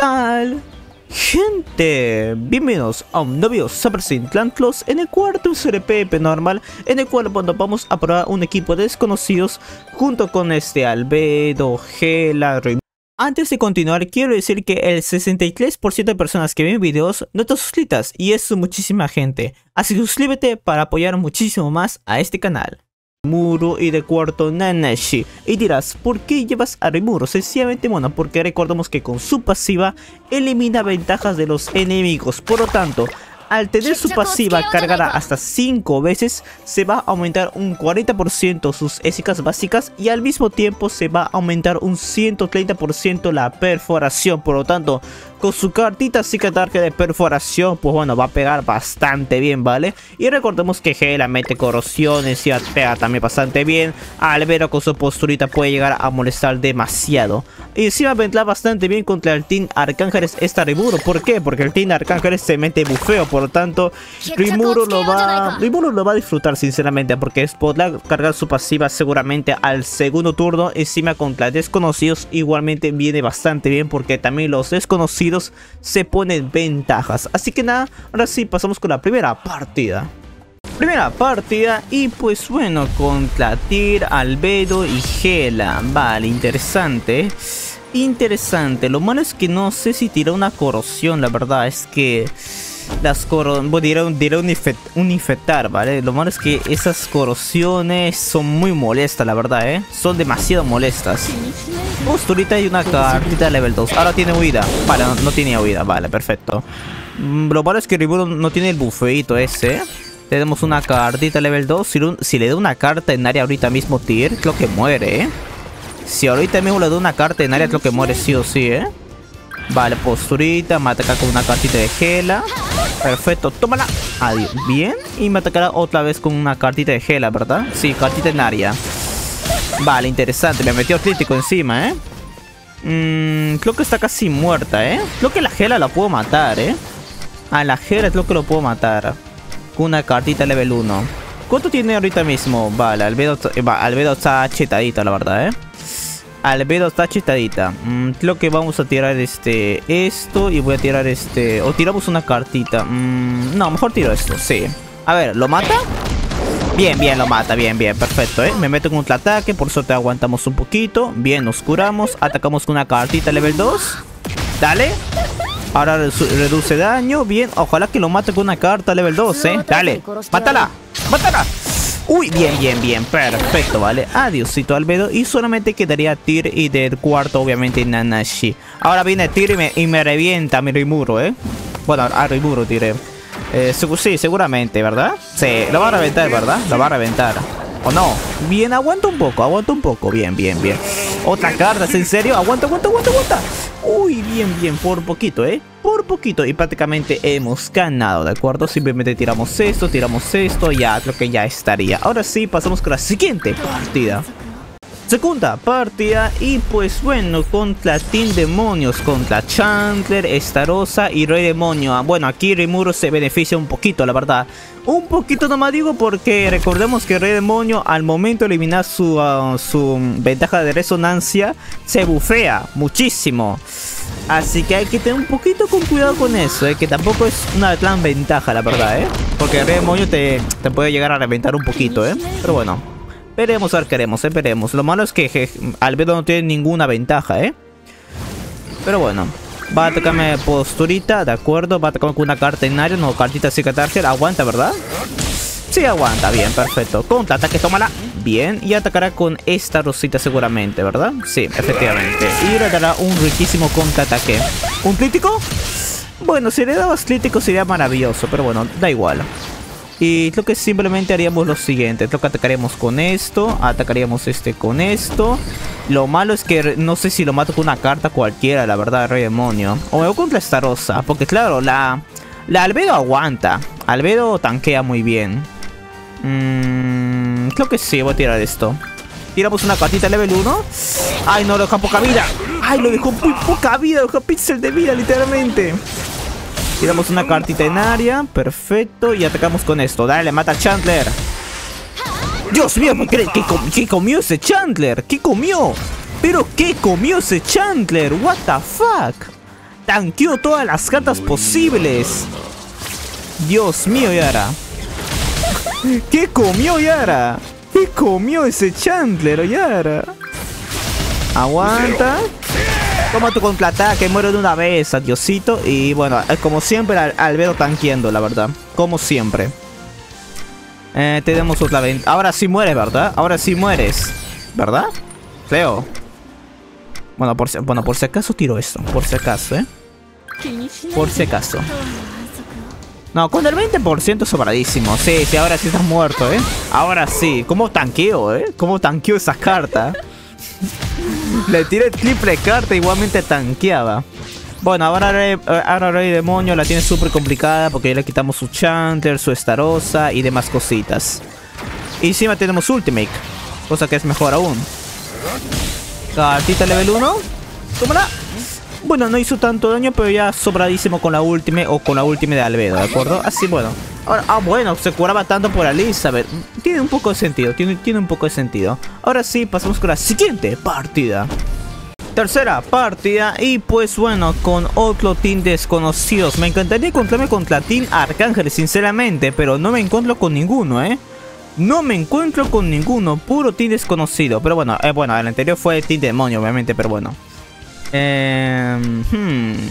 tal, gente, bienvenidos a un nuevo Super Saiyan Clan Close en el cuarto SRPP normal, en el cual vamos a probar un equipo de desconocidos junto con Albedo, Gela, Rimuru. Antes de continuar, quiero decir que el 63% de personas que ven videos no están suscritas, y eso es muchísima gente, así que suscríbete para apoyar muchísimo más a este canal. Rimuru y de cuarto Nanashi. Y dirás, ¿por qué llevas a Rimuru? Sencillamente, bueno, porque recordemos que con su pasiva elimina ventajas de los enemigos. Por lo tanto, al tener su pasiva cargada hasta 5 veces, se va a aumentar un 40% sus SKs básicas, y al mismo tiempo se va a aumentar un 130% la perforación. Por lo tanto, con su cartita cicatarca de perforación, pues bueno, va a pegar bastante bien, ¿vale? Y recordemos que Gela mete corrosiones y pega también bastante bien. Albedo con su posturita puede llegar a molestar demasiado. Y encima vendrá bastante bien contra el Team Arcángeles esta Rimuru. ¿Por qué? Porque el Team Arcángeles se mete bufeo. Por lo tanto, Rimuru lo va a disfrutar sinceramente, porque podrá cargar su pasiva seguramente al segundo turno. Encima contra desconocidos igualmente viene bastante bien, porque también los desconocidos se ponen ventajas. Así que nada, ahora sí pasamos con la primera partida. Y pues bueno, contra Tir, Albedo y Gela. Vale, interesante. Lo malo es que no sé si tiró una corrosión, la verdad es que las diré un infectar, ¿vale? Lo malo es que esas corrosiones son muy molestas, la verdad, ¿eh? Son demasiado molestas. Posturita y una cartita de level 2. Ahora tiene huida. Vale, no tenía huida. Vale, perfecto. Lo malo es que Rimuru no tiene el bufeito ese. Tenemos una cartita level 2. Si le da una carta en área ahorita mismo Tir, creo que muere, ¿eh? Si ahorita mismo le da una carta en área, creo que muere sí o sí, ¿eh? Vale, posturita. Me ataca con una cartita de Gela. Perfecto, tómala. Adiós. Bien. Y me atacará otra vez con una cartita de Gela, ¿verdad? Sí, cartita en área. Vale, interesante. Me metió crítico encima, ¿eh? Creo que está casi muerta, ¿eh? Creo que la Gela la puedo matar, ¿eh? A la Gela creo que lo puedo matar. Con una cartita level 1. ¿Cuánto tiene ahorita mismo? Vale, Albedo está chetadita, la verdad, ¿eh? Albedo está chistadita. Creo que vamos a tirar esto. Y voy a tirar o tiramos una cartita. No, mejor tiro esto, sí. A ver, ¿lo mata? Bien, bien, lo mata, bien, bien, perfecto, ¿eh? Me meto con un ataque, por suerte aguantamos un poquito. Bien, nos curamos. Atacamos con una cartita level 2. Dale. Ahora reduce daño, bien. Ojalá que lo mate con una carta level 2, ¿eh? Dale, mátala, mátala. Uy, bien, bien, bien, perfecto, vale. Adiósito Albedo, y solamente quedaría Tir y del cuarto, obviamente, Nanashi. Ahora viene Tir y me revienta a mi Rimuru, ¿eh? Bueno, a Rimuru tiré. Sí, seguramente, ¿verdad? Sí, lo va a reventar, ¿verdad? Lo va a reventar. ¿O no? Bien, aguanta un poco, bien, bien, bien. Otra carta, ¿en serio? Aguanta. Uy, bien, bien, por poquito, ¿eh? Por poquito, y prácticamente hemos ganado, ¿de acuerdo? Simplemente tiramos esto, ya creo que ya estaría. Ahora sí, pasamos con la siguiente partida. Segunda partida, y pues bueno, contra Team Demonios, contra Chandler, Estarossa y Rey Demonio. Bueno, aquí Rimuru se beneficia un poquito, la verdad. Un poquito nomás digo, porque recordemos que Rey Demonio al momento de eliminar su ventaja de resonancia se bufea muchísimo. Así que hay que tener un poquito con cuidado con eso, que tampoco es una gran ventaja, la verdad, porque Rey Demonio te puede llegar a reventar un poquito, pero bueno. Veremos, a ver, veremos. Lo malo es que Albedo no tiene ninguna ventaja, pero bueno. Va a atacarme posturita, de acuerdo. Va a atacarme con una carta en área, no, cartita cicatarca. Aguanta, ¿verdad? Sí, aguanta, bien, perfecto. Contraataque, tómala. Bien, y atacará con esta rosita seguramente, ¿verdad? Sí, efectivamente. Y le dará un riquísimo contraataque. ¿Un crítico? Bueno, si le dabas crítico sería maravilloso, pero bueno, da igual. Y creo que simplemente haríamos lo siguiente. Creo que atacaríamos con esto. Atacaríamos con esto. Lo malo es que no sé si lo mato con una carta cualquiera, la verdad, Rey Demonio. O me voy contra Estarossa. Porque claro, la Albedo aguanta. Albedo tanquea muy bien. Creo que sí, voy a tirar esto. Tiramos una cartita level 1. Ay, no, lo dejó poca vida. Ay, lo dejó muy poca vida. Lo dejó píxel de vida, literalmente. Tiramos una cartita en área, perfecto, y atacamos con esto. Dale, mata a Chandler. Dios mío, ¿qué comió ese Chandler? ¿Qué comió? ¿Pero qué comió ese Chandler? What the fuck? Tanqueo todas las cartas posibles. Dios mío, Yara. ¿Qué comió, Yara? ¿Qué comió ese Chandler, Yara? Aguanta. Toma tu contraataque, muero de una vez, adiosito. Y bueno, como siempre, Albedo tanqueando, la verdad. Como siempre. Tenemos otra venta. Ahora sí mueres, ¿verdad? Ahora sí mueres, ¿verdad? Creo. Bueno, por si acaso tiro esto. Por si acaso, ¿eh? Por si acaso. No, con el 20% sobradísimo. Sí, sí, ahora sí estás muerto, ¿eh? Ahora sí. ¿Cómo tanqueo, eh? ¿Cómo tanqueo esas cartas? Le tiré triple carta, igualmente tanqueaba. Bueno, ahora Rey Demonio la tiene súper complicada porque ya le quitamos su Chandler, su Estarossa y demás cositas. Y encima tenemos Ultimate, cosa que es mejor aún. Cartita level 1. Tómala. Bueno, no hizo tanto daño, pero ya sobradísimo con la Ultimate o con la Ultimate de Albedo, ¿de acuerdo? Así, bueno. Ahora, bueno, se curaba tanto por Elizabeth. Tiene un poco de sentido, tiene un poco de sentido. Ahora sí, pasamos con la siguiente partida. Tercera partida y pues bueno, con otro team desconocidos. Me encantaría encontrarme contra Team Arcángel, sinceramente, pero no me encuentro con ninguno, ¿eh? No me encuentro con ninguno, puro team desconocido. Pero bueno, bueno, el anterior fue el Team Demonio, obviamente, pero bueno. ¿Qué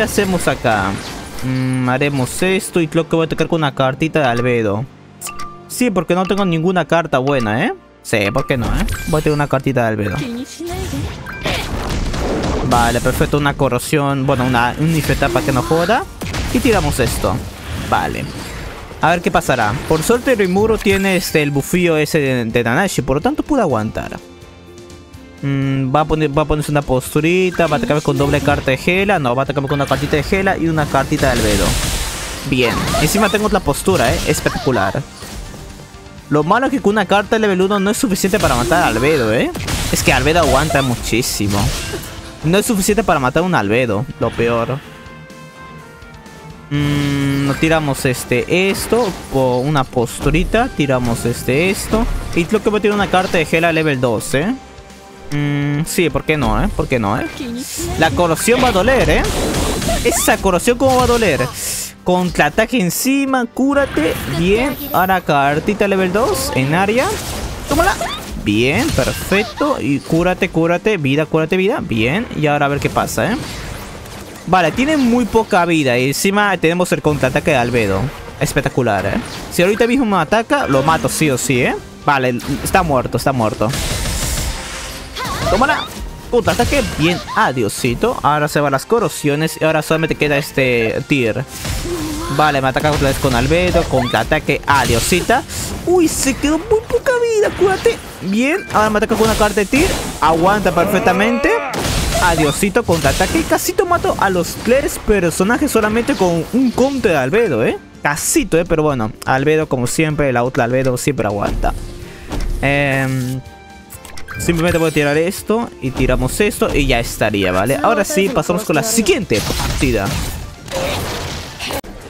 hacemos acá? Haremos esto y creo que voy a tocar con una cartita de Albedo. Sí, porque no tengo ninguna carta buena, ¿eh? Sí, ¿por qué no, eh? Voy a tener una cartita de Albedo. Vale, perfecto. Una corrosión. Bueno, una infetapa que no joda. Y tiramos esto. Vale. A ver qué pasará. Por suerte, Rimuru tiene el bufío ese de Nanashi. Por lo tanto, pude aguantar. Va a ponerse una posturita. Va a atacarme con doble carta de Gela. No, va a atacarme con una cartita de Gela y una cartita de Albedo. Bien. Encima tengo otra postura, eh. Espectacular. Lo malo es que con una carta de level 1 no es suficiente para matar a Albedo, ¿eh? Es que Albedo aguanta muchísimo. No es suficiente para matar a un Albedo, lo peor. No tiramos esto por una posturita. Tiramos esto. Y creo que voy a tirar una carta de Gela level 2, ¿eh? Sí, ¿por qué no, eh? ¿Por qué no, eh? La corrosión va a doler, ¿eh? Esa corrosión, ¿cómo va a doler? Contraataque encima, cúrate. Bien, ahora cartita level 2 en área. Tómala. Bien, perfecto. Y cúrate, cúrate, vida, cúrate, vida. Bien, y ahora a ver qué pasa, ¿eh? Vale, tiene muy poca vida. Y encima tenemos el contraataque de Albedo. Espectacular, ¿eh? Si ahorita mismo me ataca, lo mato sí o sí, ¿eh? Vale, está muerto, está muerto. Tómala. Contraataque, bien, adiosito. Ahora se van las corrosiones y ahora solamente queda Tir. Vale, me ataca otra vez con Albedo. Contraataque, adiosita. Uy, se quedó muy poca vida, cúrate. Bien, ahora me ataca con una carta de Tir. Aguanta perfectamente. Adiosito, contraataque. Casito mato a los tres personajes solamente con un conte de Albedo, eh. Casito, pero bueno, Albedo como siempre, la otra Albedo siempre aguanta. Simplemente voy a tirar esto y tiramos esto y ya estaría, ¿vale? Ahora sí, pasamos con la siguiente partida.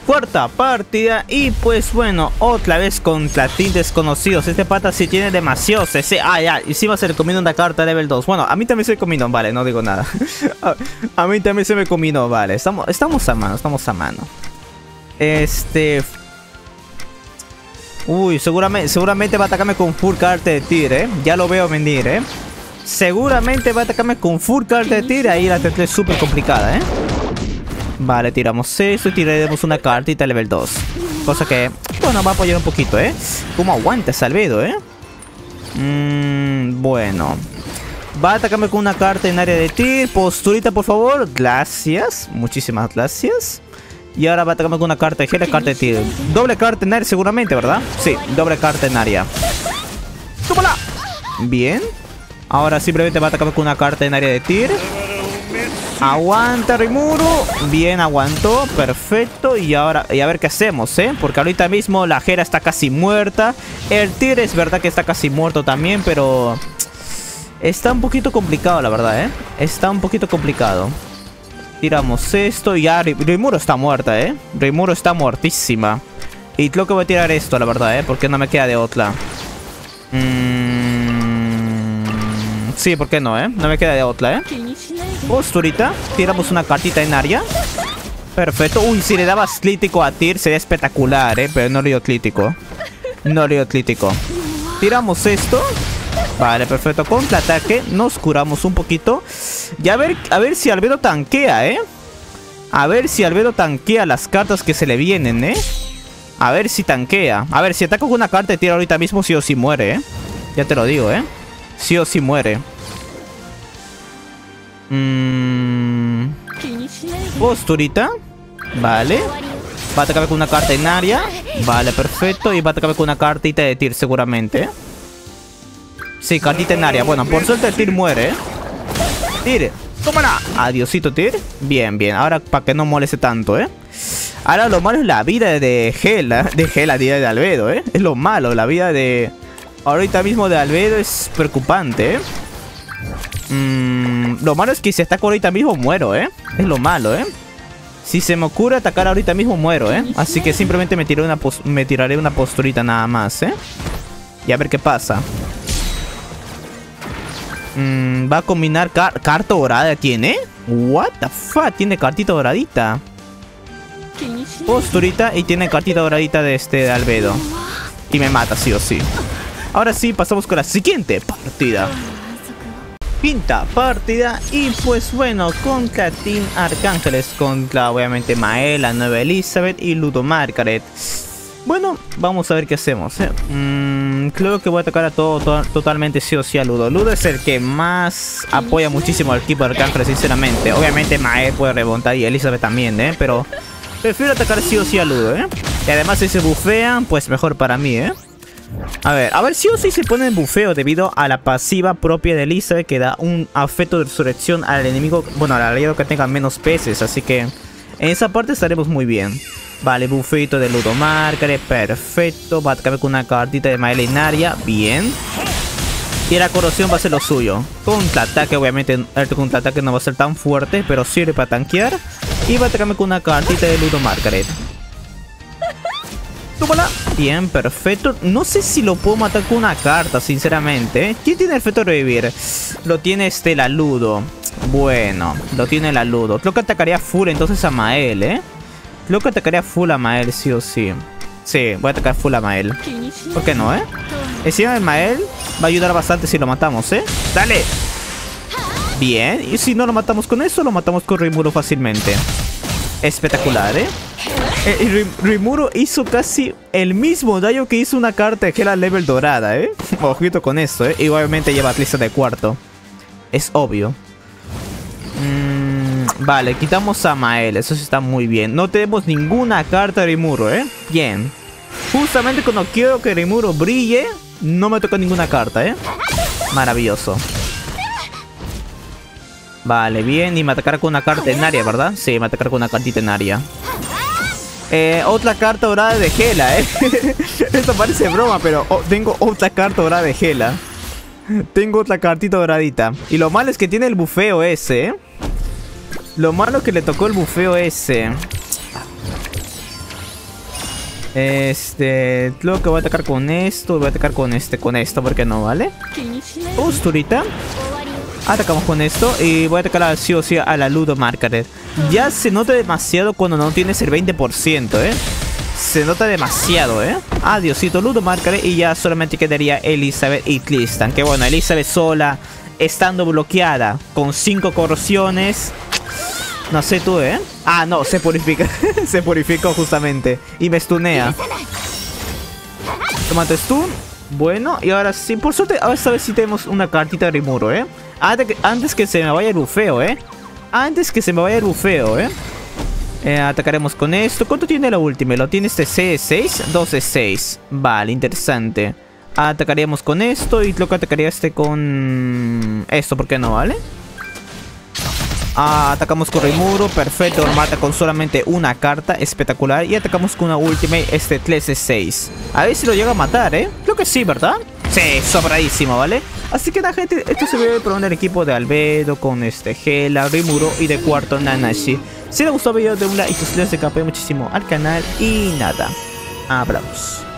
Cuarta partida y pues bueno, otra vez contra team desconocidos. Este pata sí tiene demasiado CC. Ah, ya, encima se le combinó una carta level 2. Bueno, a mí también se me combinó, vale, no digo nada. A mí también se me combinó, vale. Estamos a mano, estamos a mano. Uy, seguramente va a atacarme con full carta de Tir, ¿eh? Ya lo veo venir, ¿eh? Seguramente va a atacarme con full carta de Tir. Ahí la tendré súper complicada, ¿eh? Vale, tiramos esto y tiraremos una cartita level 2. Cosa que, bueno, va a apoyar un poquito, ¿eh? ¿Cómo aguanta Albedo, eh? Bueno. Va a atacarme con una carta en área de Tir. Posturita, por favor. Gracias. Muchísimas gracias. Y ahora va a atacarme con una carta de Gela, carta de Tir. Doble carta en área seguramente, ¿verdad? Sí, doble carta en área. ¡Tómala! Bien. Ahora simplemente va a atacarme con una carta en área de Tir. Aguanta, Rimuru. Bien, aguantó. Perfecto. Y ahora, y a ver qué hacemos, ¿eh? Porque ahorita mismo la Gela está casi muerta. El Tir es verdad que está casi muerto también, pero... está un poquito complicado, la verdad, ¿eh? Está un poquito complicado. Tiramos esto y ya Rimuru está muerta, ¿eh? Rimuru está muertísima. Y creo que voy a tirar esto, la verdad, ¿eh? Porque no me queda de otra. Sí, ¿por qué no, eh? No me queda de otra, eh. Posturita. Tiramos una cartita en área. Perfecto. Uy, si le dabas crítico a Tir sería espectacular, eh. Pero no le dio crítico. No le dio crítico. Tiramos esto. Vale, perfecto. Contraataque. Nos curamos un poquito. Y a ver si Albedo tanquea, eh. A ver si Albedo tanquea las cartas que se le vienen, eh. A ver si tanquea. A ver, si ataco con una carta de Tir ahorita mismo, sí o sí muere, eh. Ya te lo digo, eh. Sí o sí muere. Posturita. Vale. Va a atacar con una carta en área. Vale, perfecto. Y va a atacar con una cartita de Tir seguramente, ¿eh? Sí, cartita en área. Bueno, por suerte Tir muere, ¿eh? Tir, tómala. Adiosito, Tir. Bien, bien. Ahora para que no moleste tanto, ¿eh? Ahora lo malo es la vida de Gela. De Gela, de Albedo, ¿eh? Es lo malo. La vida de... ahorita mismo de Albedo es preocupante, ¿eh? Lo malo es que si ataco ahorita mismo muero, ¿eh? Es lo malo, ¿eh? Si se me ocurre atacar ahorita mismo muero, ¿eh? Así que simplemente me tiraré una posturita nada más, ¿eh? Y a ver qué pasa. Va a combinar carta dorada. ¿Tiene? What the fuck. Tiene cartita doradita. Posturita y tiene cartita doradita de este de Albedo. Y me mata sí o sí. Ahora sí, pasamos con la siguiente partida. Quinta partida. Y pues bueno, contra Team Arcángeles. Contra obviamente Maela, Nueva Elizabeth y Ludo Margaret. Bueno, vamos a ver qué hacemos, ¿eh? Creo que voy a atacar a todo, totalmente sí o sí a Ludo. Ludo es el que más apoya muchísimo al equipo de Arcángeles, sinceramente. Obviamente Maela puede remontar y Elizabeth también, ¿eh? Pero prefiero atacar sí o sí a Ludo, ¿eh? Y además si se bufean, pues mejor para mí, ¿eh? A ver sí o sí se pone en bufeo debido a la pasiva propia de Elizabeth que da un afecto de resurrección al enemigo, bueno, al aliado que tenga menos peces, así que en esa parte estaremos muy bien. Vale, bufeito de Ludo Margaret, perfecto, va a acabar con una cartita de Maela Inaria, bien. Y la corrosión va a ser lo suyo. Contraataque, obviamente el contraataque no va a ser tan fuerte, pero sirve para tanquear. Y va a atacarme con una cartita de Ludo Margaret. Tómala. Bien, perfecto. No sé si lo puedo matar con una carta, sinceramente. ¿Quién tiene el efecto de revivir? Lo tiene este, la Ludo. Bueno, lo tiene la Ludo. Creo que atacaría full entonces a Mael, ¿eh? Creo que atacaría full a Mael, sí o sí. Sí, voy a atacar full a Mael. ¿Por qué no, eh? Encima de Mael va a ayudar bastante si lo matamos, ¿eh? ¡Dale! Bien. Y si no lo matamos con eso, lo matamos con Rimuru fácilmente. Espectacular, ¿eh? Rimuru hizo casi el mismo daño que hizo una carta de Gela level dorada, ¿eh? Ojito con esto, ¿eh? Igualmente lleva lista de cuarto. Es obvio. Vale, quitamos a Mael. Eso sí está muy bien. No tenemos ninguna carta de Rimuru, ¿eh? Bien. Justamente cuando quiero que Rimuru brille, no me toca ninguna carta, ¿eh? Maravilloso. Vale, bien. Y me atacará con una carta en área, ¿verdad? Sí, me atacará con una cartita en área. Otra carta dorada de Gela, ¿eh? Esto parece broma, pero tengo otra carta dorada de Gela. Tengo otra cartita doradita. Y lo malo es que tiene el bufeo ese, ¿eh? Lo malo es que le tocó el bufeo ese. Creo que voy a atacar con esto. Voy a atacar con esto, porque no, ¿vale? Posturita. Atacamos con esto y voy a atacar sí o sí a la Ludo Margaret. Ya se nota demasiado cuando no tienes el 20%, ¿eh? Se nota demasiado, ¿eh? Adiosito Ludo Margaret y ya solamente quedaría Elizabeth y Tristan. Que bueno, Elizabeth sola, estando bloqueada, con 5 corrosiones. No sé tú, ¿eh? Ah, no, se purifica. Se purificó justamente y me stunea. Tómate stun. Bueno, y ahora sí, por suerte, ahora sabes si tenemos una cartita de Rimuru, ¿eh? Antes que se me vaya el bufeo, ¿eh? Antes que se me vaya el bufeo, ¿eh? Atacaremos con esto. ¿Cuánto tiene la última? Lo tiene este C6, 12-6. Vale, interesante. Atacaríamos con esto y creo que atacaría este con... esto, ¿por qué no, vale? Atacamos con Rimuru, perfecto, mata con solamente una carta, espectacular. Y atacamos con una ultimate, este 13-6. A ver si lo llega a matar, ¿eh? Creo que sí, ¿verdad? Sí, sobradísimo, ¿vale? Así que la gente, esto se ve por el equipo de Albedo con este Gela, Rimuru y de cuarto Nanashi. Si les gustó el video, denle un like y suscríbanse, que apoya muchísimo al canal. Y nada, hablamos.